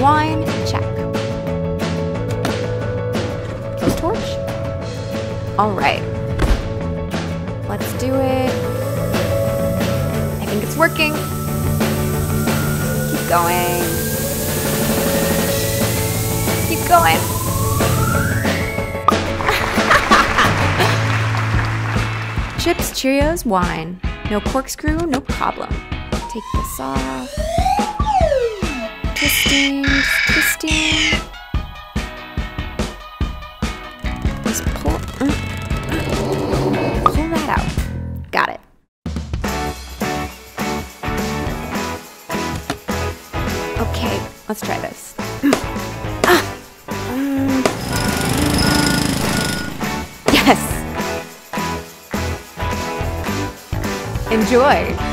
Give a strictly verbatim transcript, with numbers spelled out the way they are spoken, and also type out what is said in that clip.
Wine, check. Ghost torch? All right. Let's do it. I think it's working. Keep going. Keep going. Chips, Cheerios, wine. No corkscrew, no problem. Take this off. Twisting, just twisting. Just pull, mm, pull that out. Got it. Okay, let's try this. Ah. Mm. Yes. Enjoy.